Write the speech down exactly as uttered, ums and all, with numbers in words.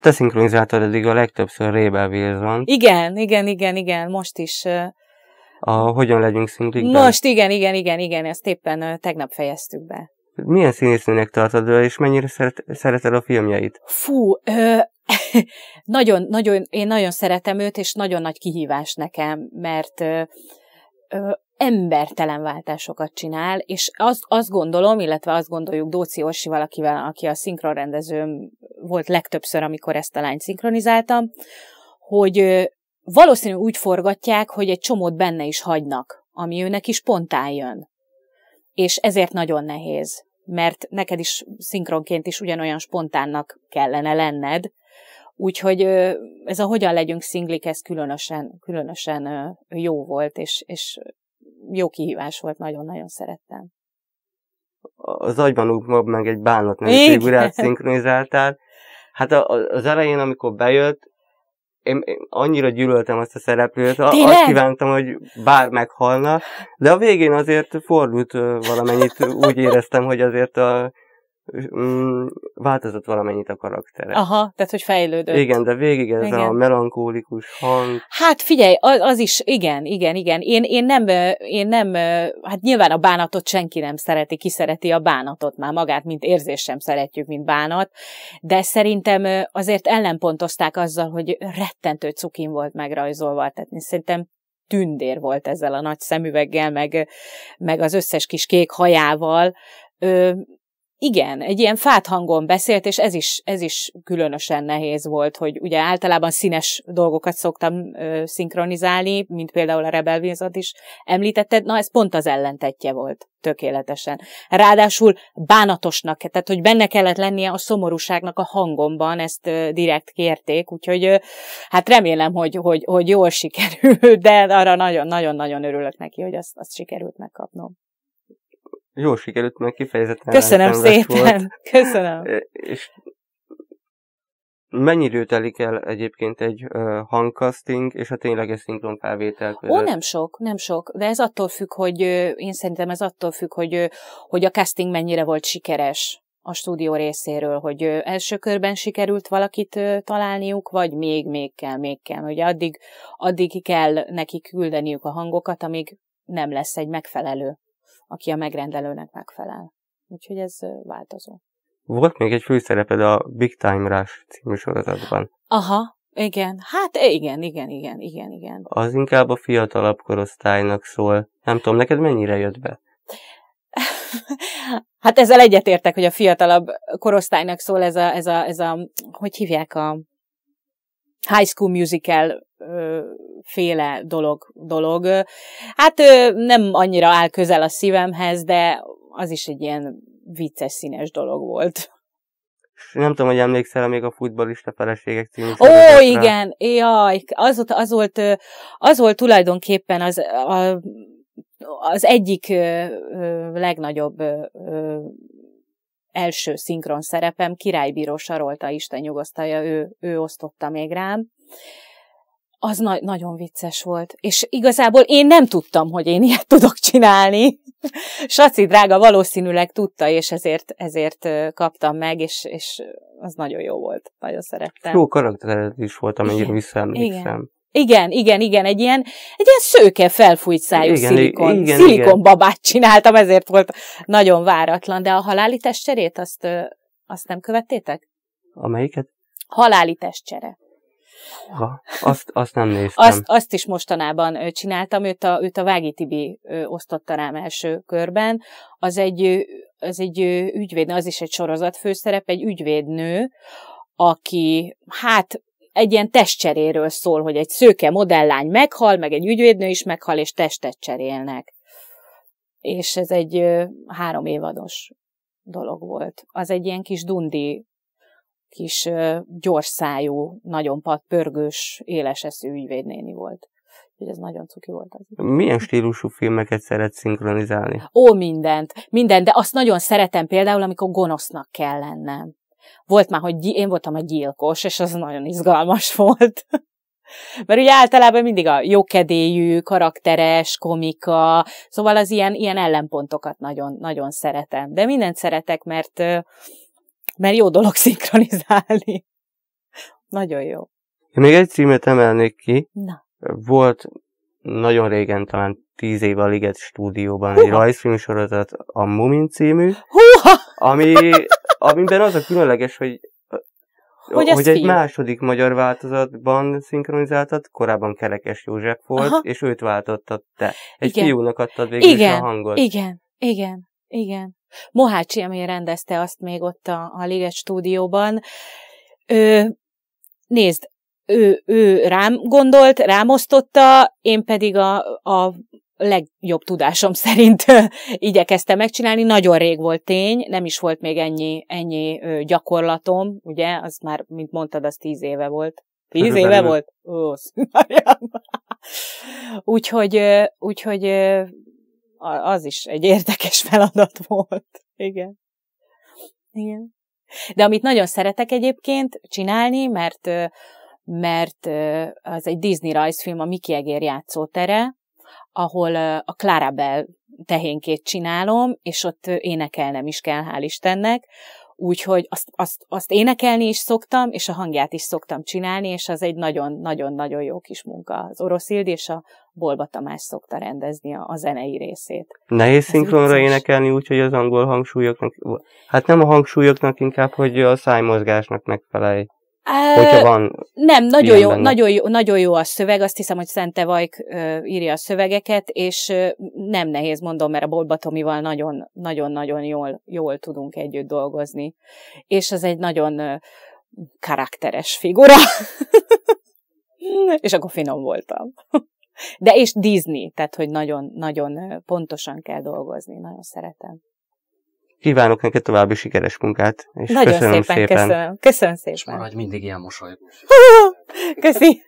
Te szinkronizáltad eddig a legtöbbször Rebel Wilson. Igen, igen, igen, igen, most is. A Hogyan legyünk szinglikben? Most igen, igen, igen, igen, ezt éppen tegnap fejeztük be. Milyen színésznőnek tartod és mennyire szeret, szereted a filmjeit? Fú, ö, nagyon, nagyon, én nagyon szeretem őt, és nagyon nagy kihívás nekem, mert ö, ö, embertelen váltásokat csinál, és azt, azt gondolom, illetve azt gondoljuk Dóci Orsival, akivel, aki a szinkronrendezőm volt legtöbbször, amikor ezt a lányt szinkronizáltam, hogy ö, valószínűleg úgy forgatják, hogy egy csomót benne is hagynak, ami őnek is spontán jön. És ezért nagyon nehéz, mert neked is szinkronként is ugyanolyan spontánnak kellene lenned. Úgyhogy ez a Hogyan legyünk szinglik, ez különösen, különösen jó volt, és, és jó kihívás volt, nagyon-nagyon szerettem. Az Agymanók ma meg egy Bánat nevű figurát szinkronizáltál. Hát az elején, amikor bejött, Én, én annyira gyűlöltem azt a szereplőt, Tényleg? Azt kívántam, hogy bár meghalna, de a végén azért fordult valamennyit, úgy éreztem, hogy azért a, mm, változott valamennyit a karaktere. Aha, tehát hogy fejlődött. Igen, de végig ez igen. A melankólikus hang. Hát figyelj, az, az is, igen, igen, igen. Én, én, nem, én nem, hát nyilván a bánatot senki nem szereti, ki szereti a bánatot már magát, mint érzés sem szeretjük, mint bánat, de szerintem azért ellenpontozták azzal, hogy rettentő cukin volt megrajzolva, tehát szerintem tündér volt ezzel a nagy szemüveggel, meg, meg az összes kis kék hajával. Ö, Igen, egy ilyen fát hangon beszélt, és ez is, ez is különösen nehéz volt, hogy ugye általában színes dolgokat szoktam ö, szinkronizálni, mint például a Rebel Wilson-t is említetted, na ez pont az ellentetje volt tökéletesen. Ráadásul bánatosnak, tehát hogy benne kellett lennie a szomorúságnak a hangomban, ezt ö, direkt kérték, úgyhogy ö, hát remélem, hogy, hogy, hogy jól sikerül, de arra nagyon-nagyon-nagyon örülök neki, hogy azt, azt sikerült megkapnom. Jól sikerült, mert kifejezetten köszönöm szépen! Volt. Köszönöm! És mennyi idő telik el egyébként egy uh, hangcasting és a tényleges szinkronfelvétel között? Ó, nem sok, nem sok. De ez attól függ, hogy én szerintem ez attól függ, hogy, hogy a casting mennyire volt sikeres a stúdió részéről, hogy első körben sikerült valakit találniuk, vagy még, még kell, még kell. Ugye addig, addig kell nekik küldeniük a hangokat, amíg nem lesz egy megfelelő, aki a megrendelőnek megfelel. Úgyhogy ez változó. Volt még egy főszereped a Big Time Rush című sorozatban. Aha, igen. Hát igen, igen, igen, igen, igen. Az inkább a fiatalabb korosztálynak szól. Nem tudom, neked mennyire jött be? Hát ezzel egyetértek, hogy a fiatalabb korosztálynak szól ez a, ez a, ez a hogy hívják a High School Musical ö, féle dolog, dolog. Hát ö, nem annyira áll közel a szívemhez, de az is egy ilyen vicces, színes dolog volt. Nem tudom, hogy emlékszel még a Futballista Feleségek című szervezetre. Ó, igen! Jaj! Az, az, volt, az volt tulajdonképpen az, a, az egyik ö, ö, legnagyobb ö, első szinkron szerepem, Királybíró Sarolta, Isten nyugosztalja, ő, ő osztotta még rám. Az na- nagyon vicces volt. És igazából én nem tudtam, hogy én ilyet tudok csinálni. Saci drága valószínűleg tudta, és ezért, ezért kaptam meg, és, és az nagyon jó volt. Nagyon szerettem. Jó karakter is volt, amennyire visszaemlékszem. Igen. Igen, igen, igen, egy ilyen, egy ilyen szőke felfújt szájú igen, szilikon, igen, szilikonbabát igen. Csináltam, ezért volt nagyon váratlan, de a Haláli testcserét, azt, azt nem követtétek? Amelyiket? Haláli testcsere. Ha, azt, azt nem néztem. Azt, azt is mostanában csináltam, őt a, őt a Vági Tibi osztotta rám első körben, az egy, az egy ügyvédnő, az is egy sorozatfőszerep, egy ügyvédnő, aki hát egy ilyen testcseréről szól, hogy egy szőke modellány meghal, meg egy ügyvédnő is meghal, és testet cserélnek. És ez egy ö, három évados dolog volt. Az egy ilyen kis dundi, kis ö, gyorsszájú, nagyon pat, pörgős, éleseszű ügyvédnéni volt. Úgyhogy ez nagyon cuki volt. Az. Milyen stílusú filmeket szeretsz szinkronizálni? Ó, mindent, mindent, de azt nagyon szeretem például, amikor gonosznak kell lennem. Volt már, hogy én voltam a gyilkos, és az nagyon izgalmas volt. Mert ugye általában mindig a jókedélyű, karakteres, komika, szóval az ilyen, ilyen ellenpontokat nagyon, nagyon szeretem. De mindent szeretek, mert, mert jó dolog szinkronizálni. Nagyon jó. Én még egy címet emelnék ki. Na. Volt nagyon régen, talán tíz éve a Liget stúdióban Húha. egy rajzfilmsorozat, a Múmin című, Húha. ami amiben az a különleges, hogy Hogy, hogy egy film? második magyar változatban szinkronizáltad, korábban Kerekes József volt, Aha. és őt váltottad te. Egy igen. fiúnak adtad végül igen. is a hangot. Igen, igen, igen. Mohácsi, ami rendezte azt még ott a, a Liget stúdióban. Ő, nézd, ő, ő rám gondolt, rám osztotta, én pedig a, a legjobb tudásom szerint igyekeztem megcsinálni. Nagyon rég volt tény, nem is volt még ennyi, ennyi gyakorlatom, ugye, az már, mint mondtad, az tíz éve volt. Tíz éve volt? Ó, úgyhogy, úgyhogy az is egy érdekes feladat volt. Igen. Igen. De amit nagyon szeretek egyébként csinálni, mert, mert az egy Disney rajzfilm, a Mickey Egér játszótere, ahol a Clara Bell tehénkét csinálom, és ott énekelnem is kell, hál' Istennek. Úgyhogy azt, azt, azt énekelni is szoktam, és a hangját is szoktam csinálni, és az egy nagyon-nagyon-nagyon jó kis munka. Az Orosz Ildi és a Bolba Tamás szokta rendezni a, a zenei részét. Nehéz szinkronra énekelni úgy, hogy az angol hangsúlyoknak, hát nem a hangsúlyoknak, inkább, hogy a szájmozgásnak megfelelj. Van nem, nagyon jó, nagyon, jó, nagyon jó a szöveg, azt hiszem, hogy Szentevajk írja a szövegeket, és nem nehéz, mondom, mert a Bolba Tomival nagyon-nagyon jól, jól tudunk együtt dolgozni. És az egy nagyon karakteres figura. És akkor finom voltam. De és Disney, tehát hogy nagyon-nagyon pontosan kell dolgozni, nagyon szeretem. Kívánok neked további sikeres munkát, és nagyon köszönöm szépen. szépen. Köszönöm, köszönöm szépen. És maradj mindig ilyen mosolygós. Köszi.